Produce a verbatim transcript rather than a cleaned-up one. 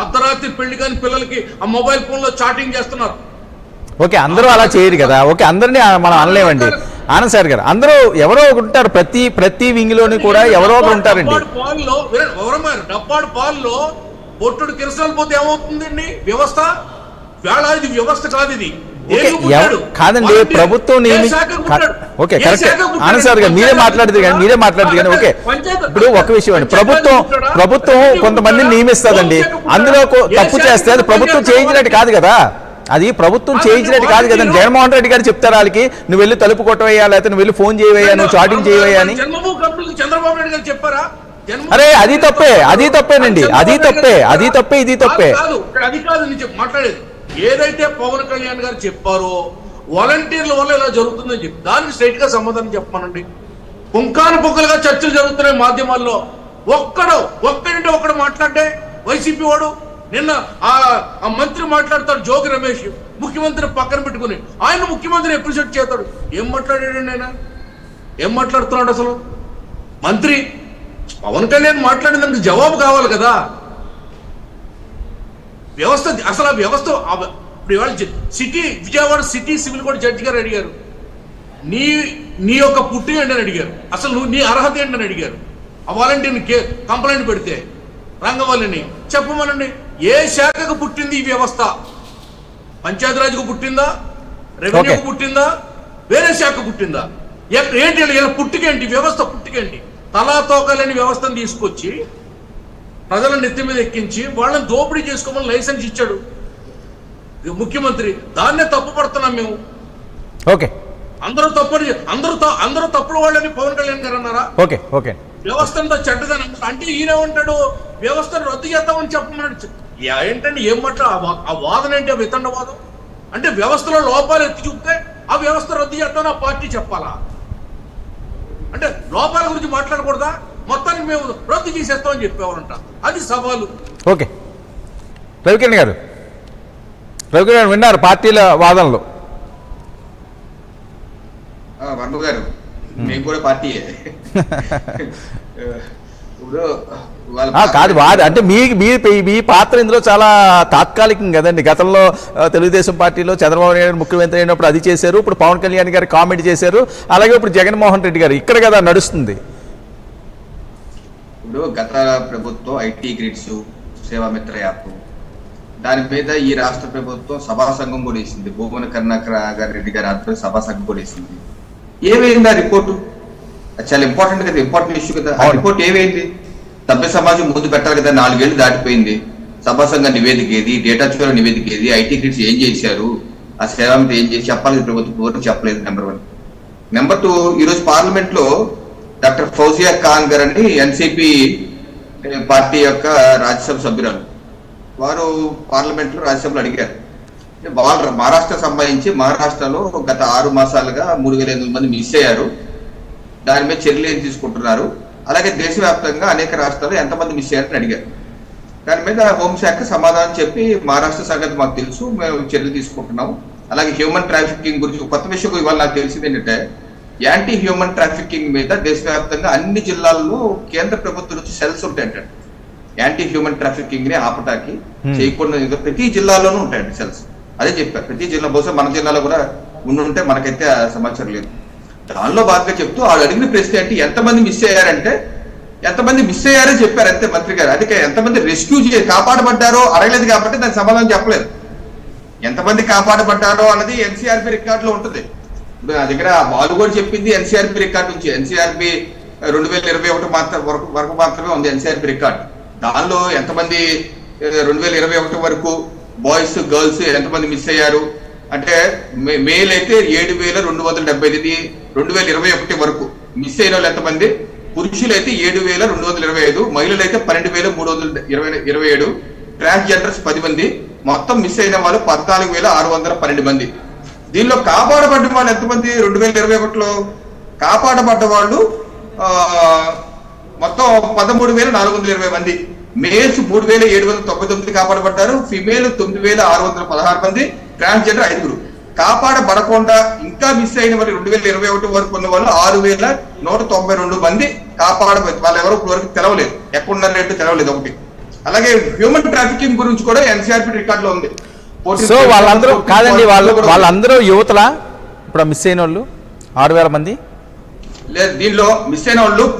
అర్ధరాత్రి పెళ్లి కాని పిల్లలకి ఆ మొబైల్ ఫోన్ లో చాటింగ్ చేస్తున్నారు. ఓకే అందరూ అలా చేయరు కదా, ఓకే అందరినీ మనం అనలేమండి ఆనంద్ సార్ గారు, అందరూ ఎవరో ఒకరు ఉంటారు, ప్రతి ప్రతి వింగ్ లోని కూడా ఎవరో ఒకరు ఉంటారండి. డప్పాడు పాల్లో బొట్టుడు కిరసలు పోతే ఏమవుతుందండి వ్యవస్థ? వేళ ఇది వ్యవస్థ కాదు, ఇది కాదండి ప్రభుత్వం మీరే మాట్లాడదు కానీ మీరే మాట్లాడదు కానీ ఓకే ఇప్పుడు ఒక విషయం అండి, ప్రభుత్వం ప్రభుత్వం కొంతమందిని నియమిస్తుందండి, అందులో తప్పు చేస్తే అది ప్రభుత్వం చేయించినట్టు కాదు కదా, అది ప్రభుత్వం చేయించినట్టు కాదు కదా. జగన్మోహన్ రెడ్డి గారు చెప్తారు వాళ్ళకి నువ్వు వెళ్ళి తలుపు కొట్టవేయా, లేకపోతే నువ్వు వెళ్ళి ఫోన్ చేయవేయా, నువ్వు చాటింగ్ చేయవేయా అని. చంద్రబాబు నాయుడు గారు చెప్పారా? అరే అది తప్పే, అది తప్పేనండి, అది తప్పే, అది తప్పే, ఇది తప్పే. అది కాదు మాట్లాడేది, ఏదైతే పవన్ కళ్యాణ్ గారు చెప్పారో వాలంటీర్ల వల్ల ఇలా జరుగుతుందని చెప్పి దానికి స్ట్రైట్ గా సమాధానం చెప్పానండి. పుంకాను పుంకలుగా చర్చలు జరుగుతున్నాయి మాధ్యమాల్లో, ఒక్కడు ఒక్కడింటే ఒక్కడు మాట్లాడే వైసీపీ వాడు. నిన్న ఆ మంత్రి మాట్లాడతాడు జోగి రమేష్, ముఖ్యమంత్రి పక్కన పెట్టుకుని ఆయన ముఖ్యమంత్రి అప్రిషియేట్ చేస్తాడు. ఏం మాట్లాడాడండి ఆయన? ఏం మాట్లాడుతున్నాడు అసలు మంత్రి? పవన్ కళ్యాణ్ మాట్లాడినందుకు జవాబు కావాలి కదా. వ్యవస్థ అసలు ఆ వ్యవస్థ city Vijayawada city civil court judge గారు అడిగారు, నీ నీ యొక్క పుట్టి ఏంటని అడిగారు, అసలు నువ్వు నీ అర్హత ఏంటని అడిగారు. ఆ వాలంటీర్ని కే కంప్లైంట్ పెడితే రంగవల్లిని చెప్పమనండి, ఏ శాఖకు పుట్టింది ఈ వ్యవస్థ? పంచాయతీరాజ్కు పుట్టిందా, రెవెన్యూకు పుట్టిందా, వేరే శాఖకు పుట్టిందా? ఏంటి ఇలా పుట్టుకేంటి వ్యవస్థ? పుట్టుకేంటి తలా తోకలేని వ్యవస్థను తీసుకొచ్చి ప్రజల నెత్తి మీద ఎక్కించి వాళ్ళని దోపిడీ చేసుకోమని లైసెన్స్ ఇచ్చాడు ముఖ్యమంత్రి, దాన్నే తప్పు పడుతున్నాం మేము. ఓకే అందరూ తప్పు అందరూ అందరూ తప్పుడు వాళ్ళని పవన్ కళ్యాణ్ గారు అన్నారా? ఓకే ఓకే వ్యవస్థ అంతా చెడ్డదని అంటే ఈయనేమంటాడు వ్యవస్థను రద్దు చేద్దామని చెప్పమన్నాడు. ఏంటంటే ఏం మాట్లా ఆ వాదన ఏంటి? ఆ వితండ వాదం అంటే వ్యవస్థలో లోపాలు ఎత్తి చూపితే ఆ వ్యవస్థ రద్దు చేద్దామని ఆ పార్టీ చెప్పాలా? అంటే లోపాల గురించి మాట్లాడకూడదా? మొత్తానికి మేము రద్దు చేసేస్తామని చెప్పేవారంట, అది సవాలు. ఓకే రవికిరణ్ గారు, రవికిరణ్ విన్నారు పార్టీల వాదనలు? వర్మ గారు మేము కూడా పార్టీయే కాదు, వాది అంటే మీ మీ పాత్ర ఇందులో చాలా తాత్కాలికం కదండి. గతంలో తెలుగుదేశం పార్టీలో చంద్రబాబు నాయుడు ముఖ్యమంత్రి అయినప్పుడు అది చేశారు, ఇప్పుడు పవన్ కళ్యాణ్ గారు కామెంట్ చేశారు, అలాగే ఇప్పుడు జగన్మోహన్ రెడ్డి గారు ఇక్కడ కదా నడుస్తుంది. ఇప్పుడు గత ప్రభుత్వం ఐటీ గ్రిడ్స్ సేవామిత్ర యాప్ దాని మీద ఈ రాష్ట్ర ప్రభుత్వం సభా సంఘం కూడా వేసింది, భూమన కరుణాకర్ రెడ్డి గారి ఆధ్వర్యం సభా సంఘం కూడా వేసింది. ఏమైంది ఆ రిపోర్టు? చాలా ఇంపార్టెంట్ కదా, ఇంపార్టెంట్ ఇష్యూ కదా. ఆ రిపోర్ట్ ఏమైంది? సభ్య సమాజం ముందు పెట్టాలి కదా, నాలుగేళ్లు దాటిపోయింది. సభా సంఘం నివేదిక ఏది, డేటా చోర నివేదిక ఏది, ఐటీ గ్రిడ్స్ ఏం చేశారు, ఆ సేవామిత్ర ఏం చేసి చెప్పాలి ప్రభుత్వం ఎవరు చెప్పలేదు. Number one. నెంబర్ టూ, ఈరోజు పార్లమెంట్ లో డాక్టర్ ఫౌజియా ఖాన్ గారు అని ఎన్సీపీ పార్టీ యొక్క రాజ్యసభ సభ్యురాలు, వారు పార్లమెంట్లో రాజ్యసభలో అడిగారు వాళ్ళు మహారాష్ట్ర సంబంధించి మహారాష్ట్రలో గత ఆరు మాసాలుగా మూడు వేల ఎనిమిది మంది మిస్ అయ్యారు, దాని మీద చర్యలు ఏం తీసుకుంటున్నారు, అలాగే దేశవ్యాప్తంగా అనేక రాష్ట్రాల్లో ఎంతమంది మిస్ అయ్యారని అడిగారు. దాని మీద హోంశాఖ సమాధానం చెప్పి మహారాష్ట్ర సంగతి మాకు తెలుసు, మేము చర్యలు తీసుకుంటున్నాము. అలాగే హ్యూమన్ ట్రాఫికింగ్ గురించి కొత్త విషయం ఇవాళ నాకు తెలిసింది ఏంటంటే యాంటీ హ్యూమన్ ట్రాఫికింగ్ మీద దేశవ్యాప్తంగా అన్ని జిల్లాల్లో కేంద్ర ప్రభుత్వం నుంచి సెల్స్ ఉంటాయంట, యాంటీ హ్యూమన్ ట్రాఫికింగ్ ని ఆపటానికి చేయకుండా ప్రతి జిల్లాలోనూ ఉంటాయండి సెల్స్. అదే చెప్పారు ప్రతి జిల్లా, బహుశా మన జిల్లాలో కూడా ఉండుంటే మనకైతే సమాచారం లేదు. దానిలో బాగా చెప్తూ వాళ్ళు అడిగిన ప్రశ్న ఏంటి, ఎంతమంది మిస్ అయ్యారంటే ఎంతమంది మిస్ అయ్యారని చెప్పారు అంతే మంత్రి గారు. అదే ఎంతమంది రెస్క్యూ చేసి కాపాడబడ్డారో అడగలేదు కాబట్టి దానికి సమాధానం చెప్పలేదు. ఎంతమంది కాపాడబడ్డారో అన్నది ఎన్సీఆర్బీ రికార్డులో ఉంటుంది. ఇప్పుడు నా దగ్గర వాళ్ళు కూడా చెప్పింది ఎన్సీఆర్బీ రికార్డు నుంచి, ఎన్సీఆర్బీ రెండు వేల ఇరవై ఒకటి మాత్రం వరకు వరకు మాత్రమే ఉంది ఎన్సీఆర్బీ రికార్డు. దానిలో ఎంతమంది రెండు వేల ఇరవై ఒకటి వరకు బాయ్స్ గర్ల్స్ ఎంతమంది మిస్ అయ్యారు అంటే మేల్ అయితే ఏడు వేల రెండు వందల డెబ్బై ఎనిమిది రెండు వేల ఇరవై ఒకటి వరకు మిస్ అయిన వాళ్ళు ఎంతమంది, పురుషులు అయితే ఏడు వేల రెండు వందల ఇరవై ఐదు మహిళలు అయితే పన్నెండు వేల మూడు వందల ఇరవై ఇరవై ఏడు ట్రాన్స్జెండర్స్ పది మంది, మొత్తం మిస్ అయిన వాళ్ళు పద్నాలుగు వేల ఆరు వందల పన్నెండు మంది. దీనిలో కాపాడబడ్డ వాళ్ళు ఎంతమంది? రెండు వేల ఇరవై ఒకటిలో కాపాడబడ్డ వాళ్ళు మొత్తం పదమూడు వేల నాలుగు వందల ఇరవై మంది, మేల్స్ మూడు వేల ఏడు వందల తొంభై తొమ్మిది కాపాడబడ్డారు, ఫిమేల్ తొమ్మిది వేల ఆరు వందల పదహారు మంది, ట్రాన్స్జెండర్ ఐదుగురు. కాపాడబడకుండా ఇంకా మిస్ అయిన వాళ్ళు రెండు వేల ఇరవై ఒకటి వరకు ఉన్న వాళ్ళు ఆరు వేల నూట తొంభై రెండు మంది కాపాడబోయి వాళ్ళు ఎవరు ఇప్పుడు వరకు తెలవలేదు, ఎక్కడున్నారంటే తెలవలేదు ఒకటి. అలాగే హ్యూమన్ ట్రాఫికింగ్ గురించి కూడా ఎన్సీఆర్పీ రికార్డ్ లో ఉంది. సో వాళ్ళందరూ కాదండి, వాళ్ళు వాళ్ళందరూ యువతలా ఇప్పుడు మిస్ అయిన వాళ్ళు ఆరు వేల మంది లేదు దీనిలో మిస్ అయిన వాళ్ళు.